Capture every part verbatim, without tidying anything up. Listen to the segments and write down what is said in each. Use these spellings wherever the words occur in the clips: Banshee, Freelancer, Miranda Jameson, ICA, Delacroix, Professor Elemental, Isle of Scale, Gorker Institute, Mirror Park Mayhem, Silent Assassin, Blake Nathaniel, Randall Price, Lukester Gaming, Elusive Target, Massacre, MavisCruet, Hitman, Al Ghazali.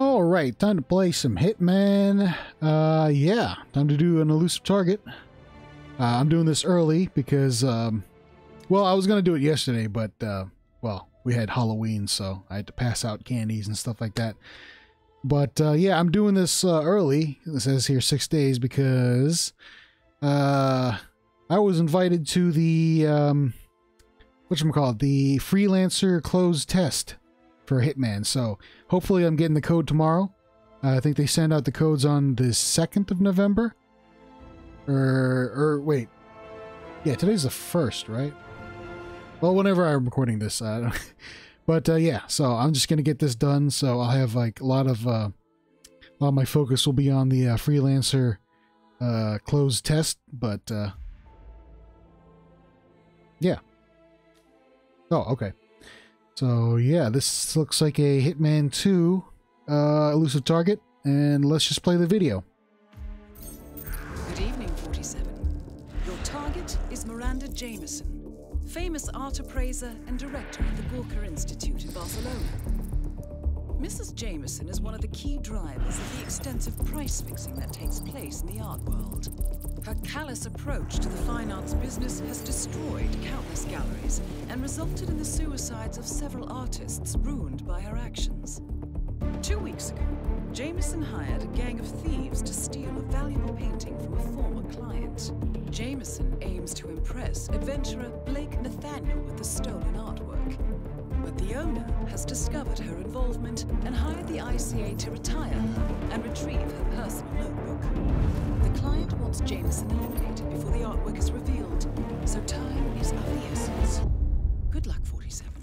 All right, time to play some Hitman. Uh, yeah, time to do an elusive target. Uh, I'm doing this early because, um, well, I was going to do it yesterday, but, uh, well, we had Halloween, so I had to pass out candies and stuff like that. But, uh, yeah, I'm doing this uh, early. It says here six days because uh, I was invited to the, um, whatchamacallit, the Freelancer closed test for Hitman. So hopefully I'm getting the code tomorrow. Uh, I think they send out the codes on the second of November. Or, or wait. Yeah, today's the first, right? Well, whenever I'm recording this. I don't, but uh, yeah, so I'm just going to get this done. So I'll have like a lot of, uh, a lot of my focus will be on the uh, Freelancer uh, closed test. But uh, yeah. Oh, okay. So, yeah, this looks like a Hitman two uh, elusive target, and let's just play the video. Good evening, forty-seven. Your target is Miranda Jameson, famous art appraiser and director of the Gorker Institute in Barcelona. Missus Jameson is one of the key drivers of the extensive price fixing that takes place in the art world. Her callous approach to the fine arts business has destroyed countless galleries and resulted in the suicides of several artists ruined by her actions. Two weeks ago, Jameson hired a gang of thieves to steal a valuable painting from a former client. Jameson aims to impress adventurer Blake Nathaniel with the stolen artwork. But the owner has discovered her involvement and hired the I C A to retire her and retrieve her personal notebook. The client wants Jameson eliminated before the artwork is revealed, so time is of the essence. Good luck, forty-seven.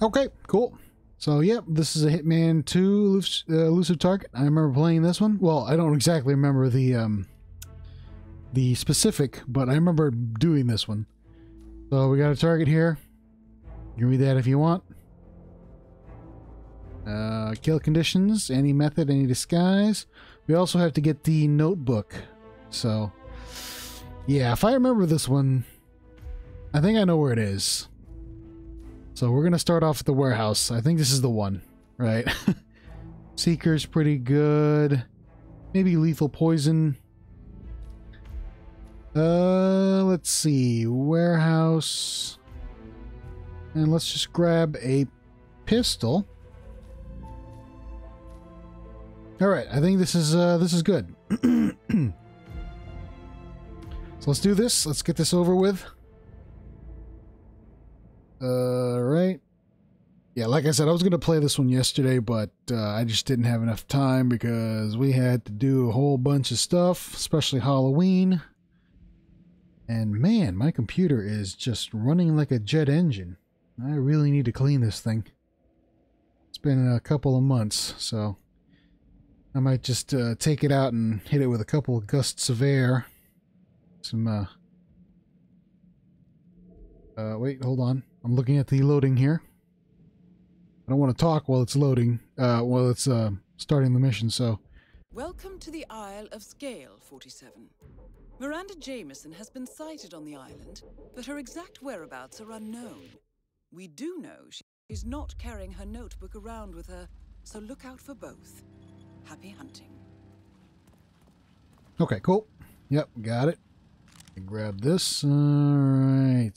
Okay, cool. So, yeah, this is a Hitman two uh, elusive target. I remember playing this one. Well, I don't exactly remember the um, the specific, but I remember doing this one. So we got a target here. You can read that if you want. Uh, kill conditions, any method, any disguise. We also have to get the notebook. So, yeah, if I remember this one, I think I know where it is. So we're going to start off at the warehouse. I think this is the one, right? Seeker's pretty good. Maybe lethal poison. Uh, let's see. Warehouse. And let's just grab a pistol. All right, I think this is uh, this is good. So let's do this. Let's get this over with. All right. Yeah, like I said, I was gonna play this one yesterday, but uh, I just didn't have enough time because we had to do a whole bunch of stuff, especially Halloween. And man, my computer is just running like a jet engine. I really need to clean this thing. It's been a couple of months, so. I might just uh, take it out and hit it with a couple of gusts of air. Some, uh... Uh, wait, hold on. I'm looking at the loading here. I don't want to talk while it's loading, uh, while it's, uh, starting the mission, so... Welcome to the Isle of Scale, forty-seven. Miranda Jameson has been sighted on the island, but her exact whereabouts are unknown. We do know she's not carrying her notebook around with her, so look out for both. Happy hunting. Okay, cool. Yep, got it. Grab this. All right.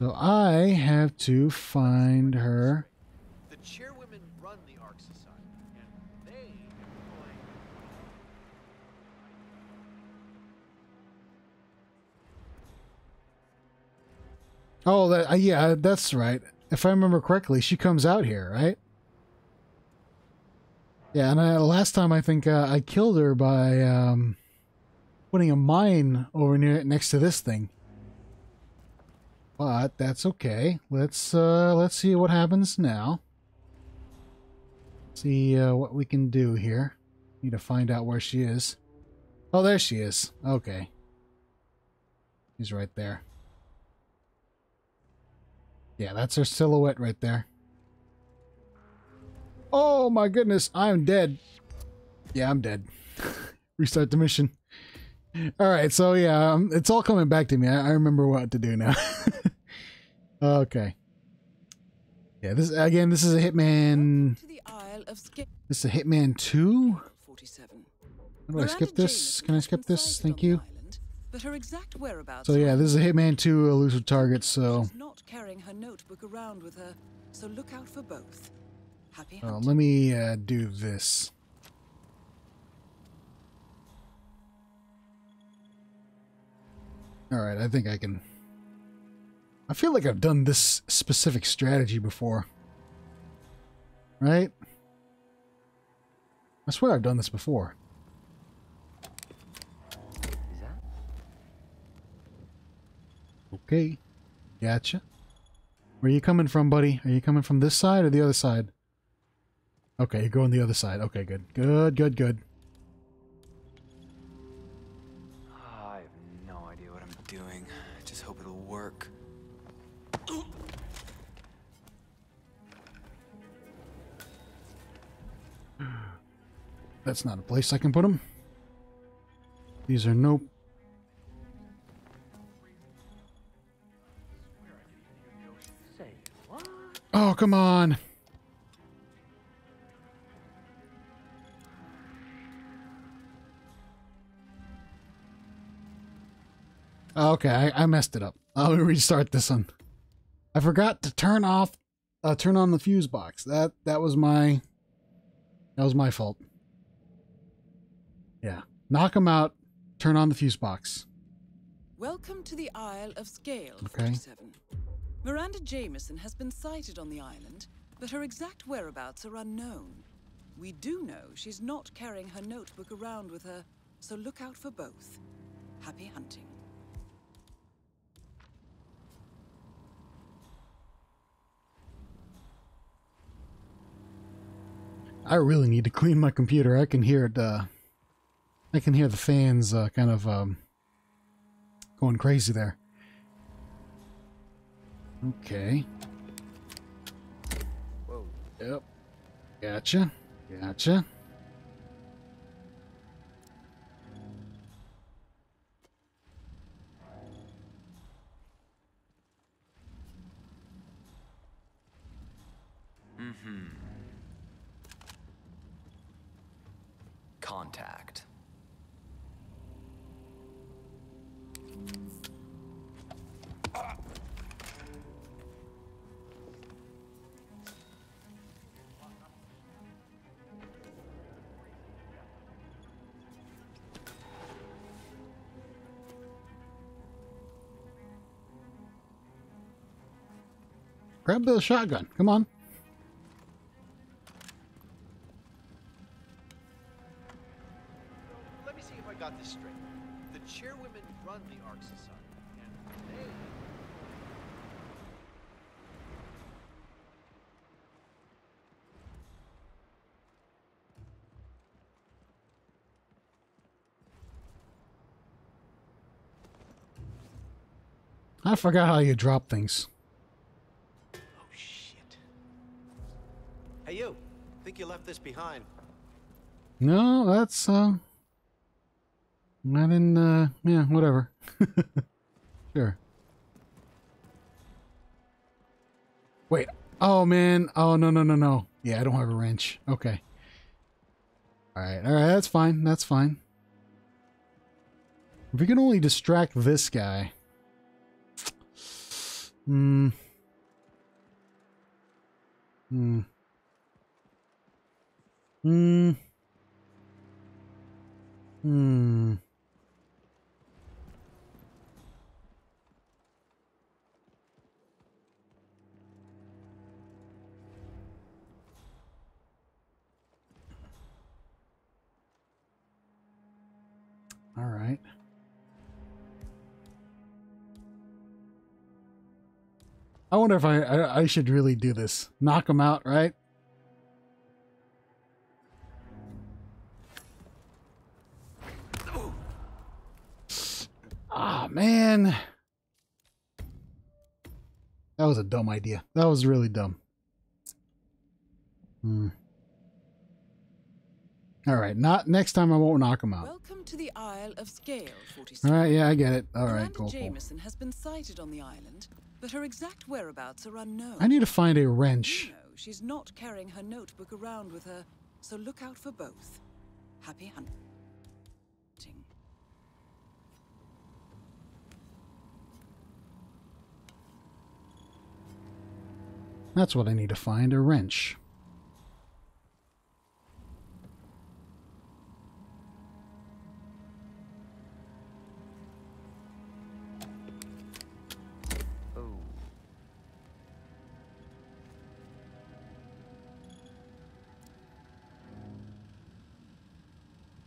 So I have to find her. The chairwomen run the Ark Society, and they employ. Oh, that, yeah, that's right. If I remember correctly, she comes out here, right? Yeah, and I, last time I think uh, I killed her by um, putting a mine over near next to this thing. But that's okay. Let's uh, let's see what happens now. See uh, what we can do here. Need to find out where she is. Oh, there she is. Okay, she's right there. Yeah, that's her silhouette right there. Oh my goodness, I'm dead. Yeah, I'm dead. Restart the mission. All right, so yeah, um, it's all coming back to me. I, I remember what to do now. Okay, Yeah, this again, this is a Hitman. To the Isle of Scale. This is a Hitman two? How do I skip this? Can I skip this? Thank you. But her exact whereabouts. So yeah, this is a Hitman two, Elusive Target, so she's not carrying her notebook around with her, so look out for both. Happy hunting. Oh, let me uh, do this. All right, I think I can. I feel like I've done this specific strategy before. Right? I swear I've done this before. Okay, gotcha. Where are you coming from, buddy? Are you coming from this side or the other side? Okay, you're going the other side. Okay, good. Good, good, good. Oh, I have no idea what I'm doing. I just hope it'll work. That's not a place I can put them. These are no... Oh, come on. Okay, I, I messed it up. I'll restart this one. I forgot to turn off, uh, turn on the fuse box. That that was my, that was my fault. Yeah, knock them out. Turn on the fuse box. Welcome to the Isle of Scale. Okay. Miranda Jameson has been sighted on the island, but her exact whereabouts are unknown. We do know she's not carrying her notebook around with her, so look out for both. Happy hunting. I really need to clean my computer. I can hear it, uh, I can hear the fans uh, kind of um, going crazy there. Okay. Whoa. Yep. Gotcha. Gotcha. Mm-hmm. Contact. Ah. Grab the shotgun. Come on. Let me see if I got this straight. The chairwomen run the Ark Society, and they... I forgot how you drop things. You think you left this behind? No, that's uh not in uh yeah, whatever. Sure. Wait. Oh man. Oh no no no no. Yeah, I don't have a wrench. Okay. Alright, alright, that's fine, that's fine. If we can only distract this guy. Hmm. Hmm. Hmm. Hmm. All right. I wonder if I, I, I should really do this. Knock him out, right? Man, that was a dumb idea. That was really dumb. Hmm. All right, not next time. I won't knock him out. Welcome to the Isle of Scale. forty-seven. All right, yeah, I get it. All right, cool. Jameson has been sighted on the island, but her exact whereabouts are unknown. I need to find a wrench. You know, she's not carrying her notebook around with her, so look out for both. Happy hunting. That's what I need to find, a wrench.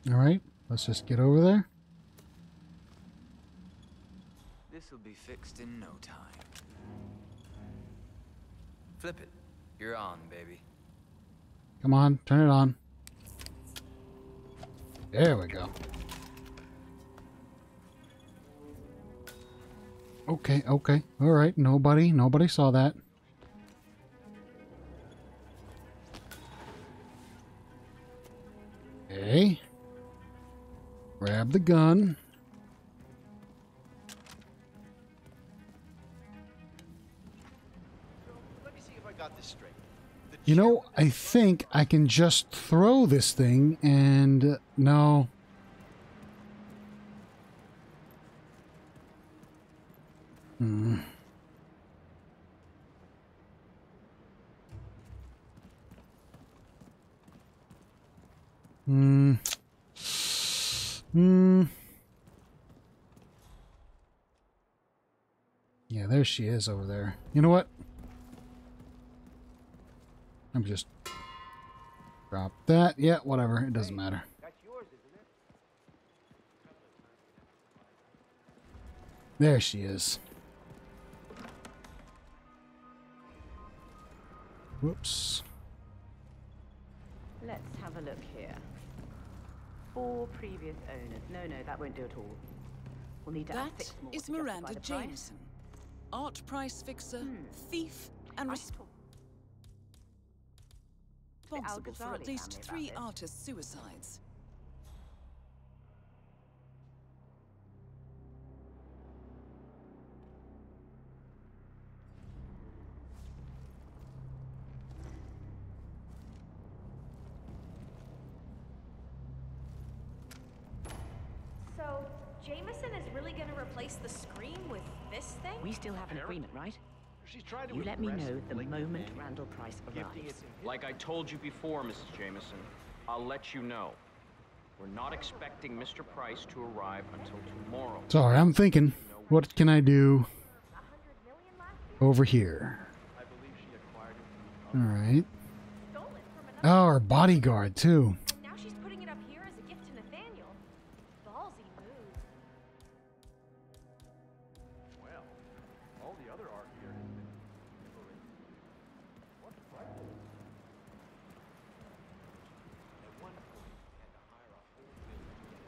All right, let's just get over there. This will be fixed in no time. Flip it. You're on, baby. Come on, turn it on. There we go. Okay, okay. All right, nobody, nobody saw that. Okay. Grab the gun. You know, I think I can just throw this thing and... Uh, no. Hmm. Hmm. Hmm. Yeah, there she is over there. You know what? I'm just drop that. Yeah, whatever. It doesn't matter. That's yours, isn't it? There she is. Whoops. Let's have a look here. Four previous owners. No, no, that won't do at all. We'll need to add six more. That is Miranda Jameson, art price fixer, hmm. thief, and responsible. Responsible for at least three artists' suicides. So, Jameson is really going to replace the screen with this thing? We still have an agreement, right? She's trying to you let me know the Blake moment Nathaniel. Randall Price arrives. Like I told you before, Missus Jameson, I'll let you know. We're not expecting Mister Price to arrive until tomorrow. Sorry, I'm thinking, what can I do over here? All right. Oh, our bodyguard, too. Now she's putting it up here as a gift to Nathaniel. Ballsy move. Well, all the other art here.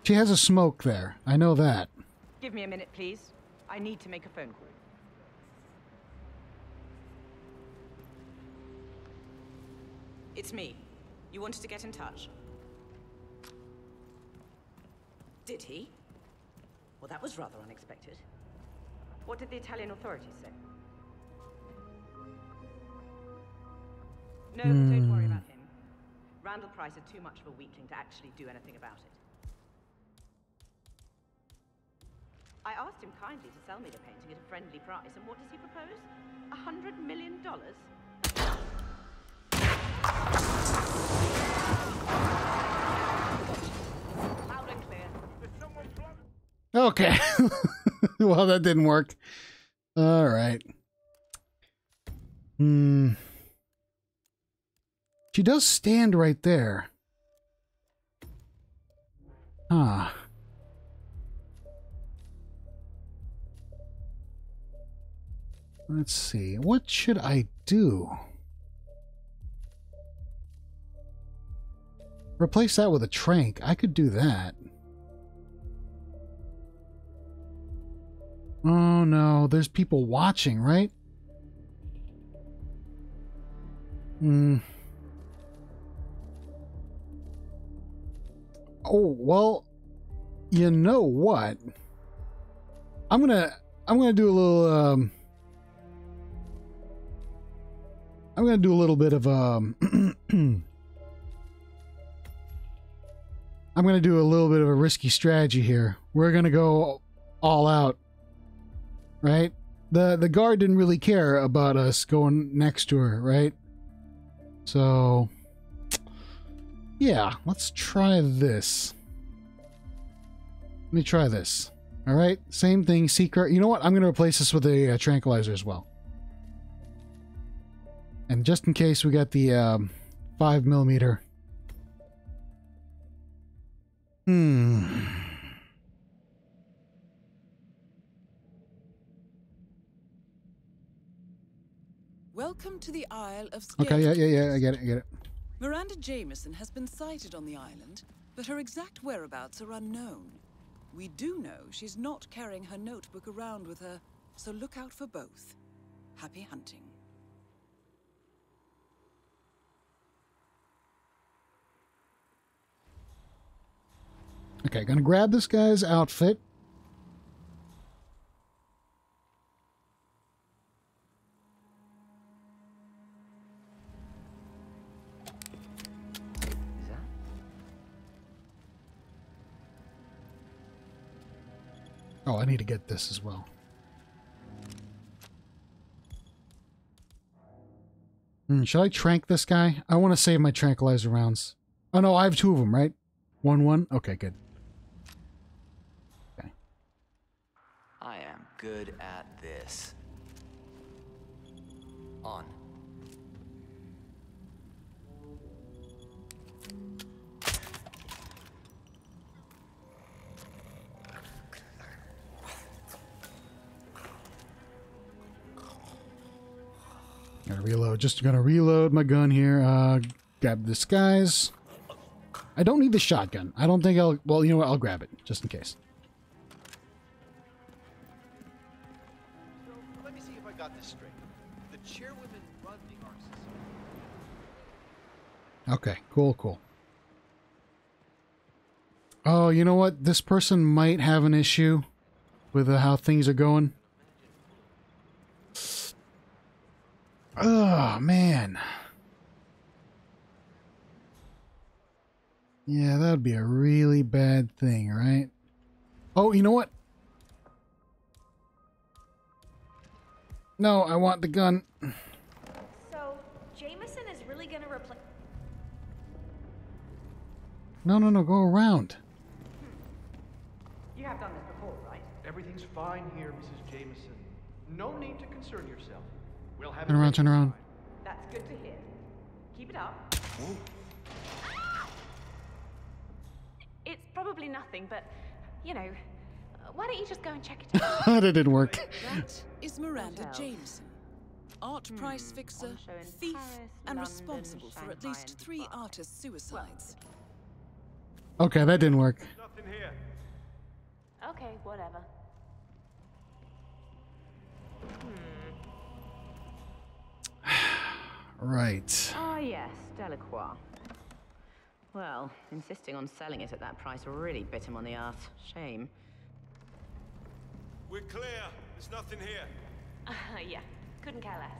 She has a smoke there. I know that. Give me a minute, please. I need to make a phone call. It's me. You wanted to get in touch. Did he? Well, that was rather unexpected. What did the Italian authorities say? No, mm. don't worry about him. Randall Price is too much of a weakling to actually do anything about it. I asked him kindly to sell me the painting at a friendly price, and what does he propose? A hundred million dollars? Loud and clear. Okay. Well, that didn't work. All right. Hmm. She does stand right there. Ah. Huh. Let's see. What should I do? Replace that with a trank. I could do that. Oh no, there's people watching, right? Hmm. Oh, well, you know what? I'm gonna I'm gonna do a little um I'm going to do a little bit of, um, I'm going to do a little bit of a risky strategy here. We're going to go all out, right? The, the guard didn't really care about us going next to her, right? So yeah, let's try this. Let me try this. All right. Same thing. Secret. You know what? I'm going to replace this with a uh, tranquilizer as well. And just in case we got the um, five millimeter. Hmm. Welcome to the Isle of Scale. Okay. Yeah. Yeah. Yeah. I get it. I get it. Miranda Jameson has been sighted on the island, but her exact whereabouts are unknown. We do know she's not carrying her notebook around with her, so look out for both. Happy hunting. Okay, gonna grab this guy's outfit. Oh, I need to get this as well. Hmm, should I trank this guy? I want to save my tranquilizer rounds. Oh, no, I have two of them, right? One, one? Okay, good. Okay. I am good at this. On. Gotta reload. Just gonna reload my gun here. Uh, grab this guy's. I don't need the shotgun. I don't think I'll. Well, you know what? I'll grab it just in case. So, let me see if I got this straight. The chairwomen run the arms. Okay. Cool. Cool. Oh, you know what? This person might have an issue with uh, how things are going. Oh, man. Yeah, that would be a really bad thing, right? Oh, you know what? No, I want the gun. So, Jameson is really going to replace... No, no, no, go around. Hmm. You have done this before, right? Everything's fine here, Missus Jameson. No need to concern yourself. We'll have turn around, turn around. That's good to hear. Keep it up. Ah! It's probably nothing, but, you know, why don't you just go and check it out? That didn't work. That is Miranda Jameson, art hmm. price fixer, thief, Paris, and London, responsible Shanghai, for at least three Park. artists' suicides. Well, okay, that didn't work. Nothing here. Okay, whatever. Hmm. Right. Ah, yes, Delacroix. Well, insisting on selling it at that price really bit him on the arse. Shame. We're clear. There's nothing here. Uh, yeah, couldn't care less.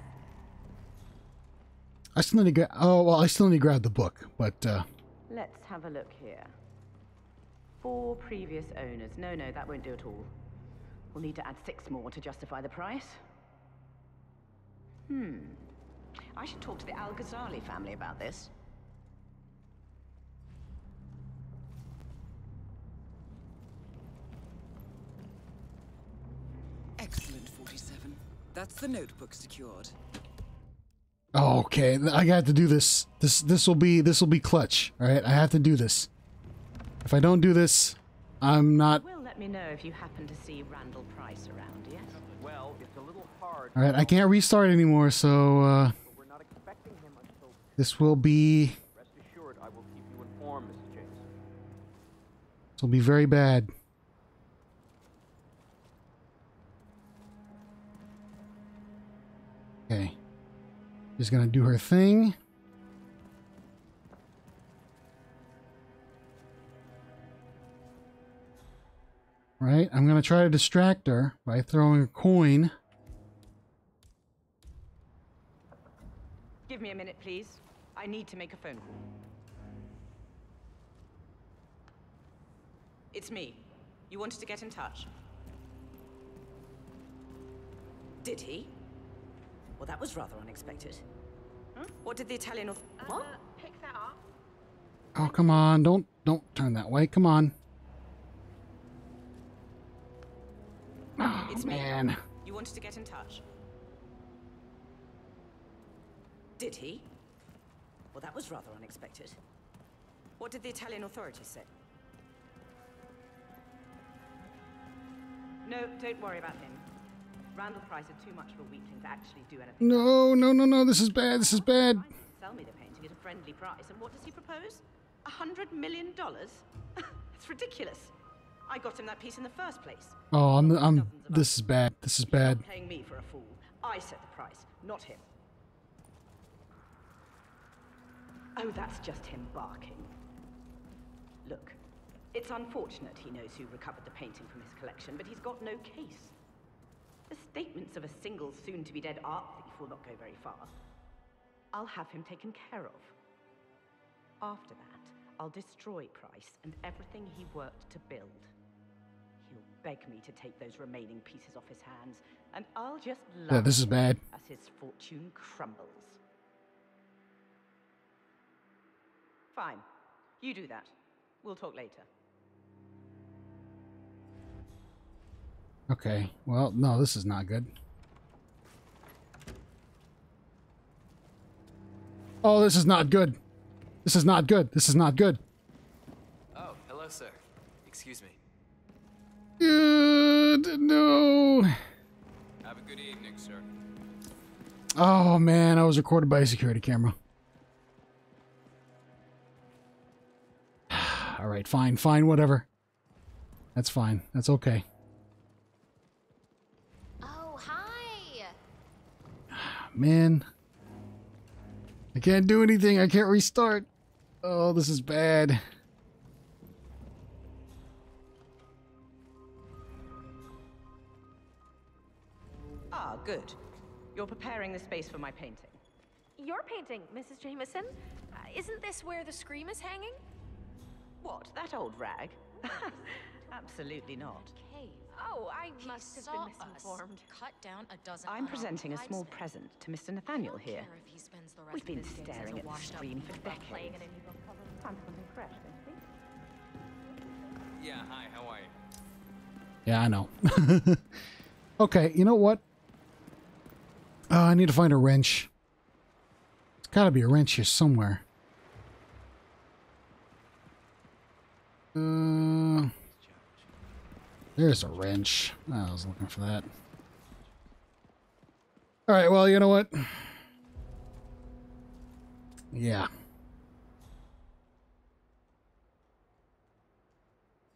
I still need to get. Oh well, I still need to grab the book, but. Uh... Let's have a look here. Four previous owners. No, no, that won't do at all. We'll need to add six more to justify the price. Hmm. I should talk to the Al Ghazali family about this. Excellent, forty-seven. That's the notebook secured. Okay, I got to do this. This this will be this will be clutch. All right, I have to do this. If I don't do this, I'm not. Well, let me know if you happen to see Randall Price around. Yes. Well, it's a little hard. All right, I can't restart anymore, so. Uh... This will be. Rest assured, I will keep you informed, Missus Jameson. This will be very bad. Okay. She's gonna do her thing. Right? I'm gonna try to distract her by throwing a coin. Give me a minute, please. I need to make a phone call. It's me. You wanted to get in touch. Did he? Well, that was rather unexpected. Hmm? What did the Italian... Author uh, what? Pick that up. Oh, come on. Don't, don't turn that way. Come on. Oh, it's man. Me. You wanted to get in touch. Did he? Well, that was rather unexpected. What did the Italian authorities say? No, don't worry about him. Randall Price are too much of a weakling to actually do anything. No, no, no, no, this is bad, this is bad. Sell me the painting at a friendly price, and what does he propose? A hundred million dollars? It's ridiculous. I got him that piece in the first place. Oh, I'm, I'm, this is bad, this is bad. He's paying me for a fool. I set the price, not him. Oh, that's just him barking. Look, it's unfortunate he knows who recovered the painting from his collection, but he's got no case. The statements of a single soon-to-be-dead art thief will not go very far. I'll have him taken care of. After that, I'll destroy Price and everything he worked to build. He'll beg me to take those remaining pieces off his hands, and I'll just laugh yeah, this is bad. as his fortune crumbles. Fine. You do that. We'll talk later. Okay. Well, no, this is not good. Oh, this is not good. This is not good. This is not good. Oh, hello, sir. Excuse me. Good. No. Have a good evening, sir. Oh, man. I was recorded by a security camera. All right, fine, fine, whatever. That's fine. That's okay. Oh, hi. Man. I can't do anything. I can't restart. Oh, this is bad. Ah, good. You're preparing the space for my painting. Your painting, Missus Jameson? Uh, isn't this where the scream is hanging? What, that old rag? Absolutely not. Oh, I must have been misinformed. Cut down a dozen I'm presenting a small present to Mister Nathaniel here. We've been staring at the screen for decades. Something fresh, don't you? Yeah, hi, how are you? Yeah, I know. Okay, you know what? Uh, I need to find a wrench. There's gotta be a wrench here somewhere. Uh, there's a wrench. Oh, I was looking for that. All right, well, you know what? Yeah.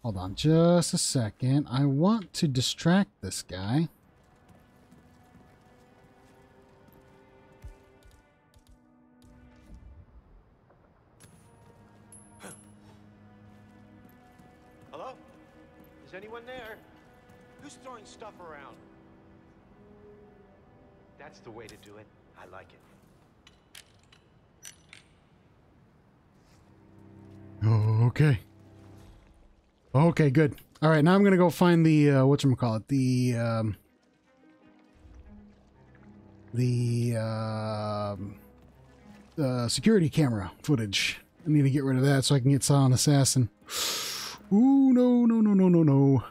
Hold on just a second. I want to distract this guy. Anyone there? Who's throwing stuff around? That's the way to do it. I like it. Oh, okay. Okay, good. All right, now I'm gonna go find the uh, whatchamacallit, the um, the uh, uh, security camera footage. I need to get rid of that so I can get Silent Assassin. Ooh, no, no, no, no, no, no.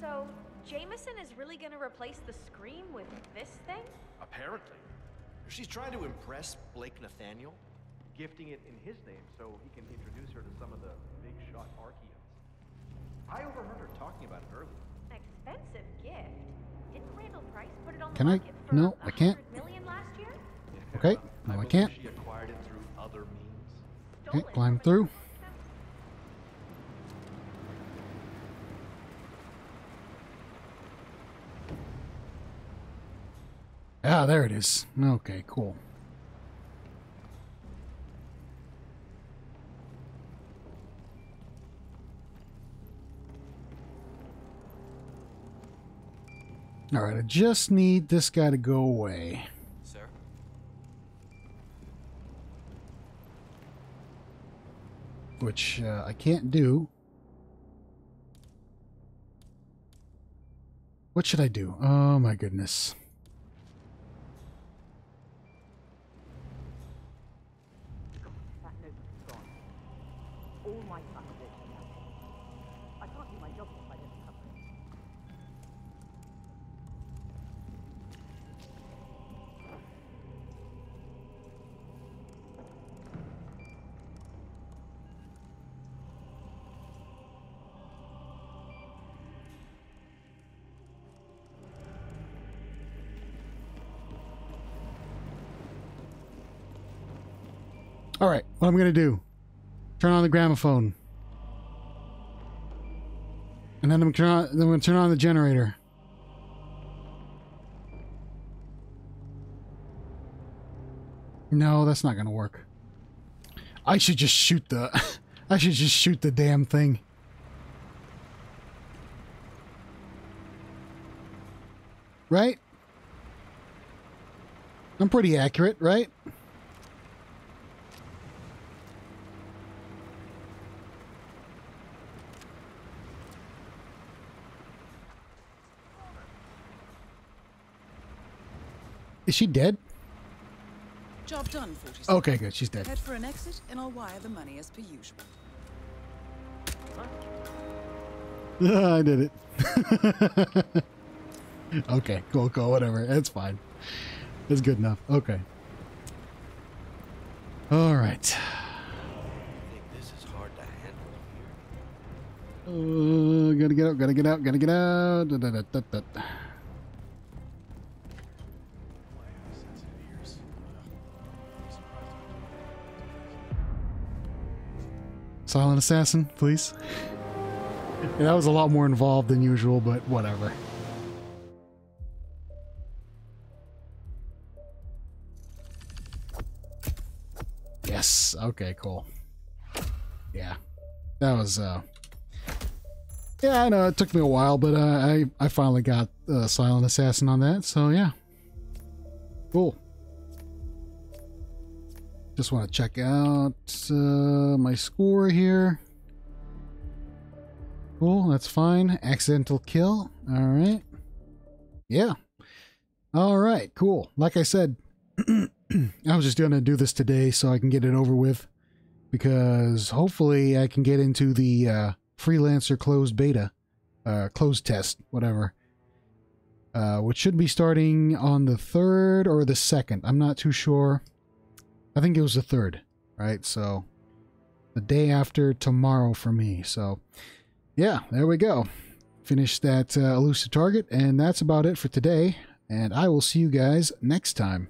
So, Jameson is really going to replace the scream with this thing? Apparently. She's trying to impress Blake Nathaniel. Gifting it in his name so he can introduce her to some of the big shot Archaeans. I overheard her talking about it earlier. An expensive gift? Didn't Randall Price put it on can the market I? For no, I can't. one hundred million last year? Okay, no, I, I can't. She acquired it through other means. Okay, climb through. Ah, there it is. Okay, cool. All right, I just need this guy to go away. Sir? which uh, I can't do. What should I do? Oh my goodness. All right, what I'm gonna do, turn on the gramophone. And then I'm gonna turn on, then I'm gonna turn on the generator. No, that's not gonna work. I should just shoot the, I should just shoot the damn thing. Right? I'm pretty accurate, right? Is she dead? Job done, forty-seven. Okay, good. She's dead. Head for an exit, and I'll wire the money as per usual. Uh, I did it. Okay, cool, cool, whatever. That's fine. That's good enough. Okay. All right. I think this is hard to handle here. Uh, gotta get out. Gotta get out. Gotta get out. Da, da, da, da, da. Silent assassin, please. Yeah, that was a lot more involved than usual, but whatever. Yes. Okay, cool. Yeah. That was, uh... yeah, I know, it took me a while, but uh, I, I finally got uh, Silent Assassin on that, so yeah. Cool. Just want to check out uh, my score here. Cool, that's fine. Accidental kill. All right. Yeah. All right, cool. Like I said, I was just going to do this today so I can get it over with, because hopefully I can get into the uh, Freelancer closed beta, uh, closed test, whatever, uh, which should be starting on the third or the second. I'm not too sure. I think it was the third, right? So the day after tomorrow for me. So yeah, there we go. Finish that uh, Elusive Target, and that's about it for today. And I will see you guys next time.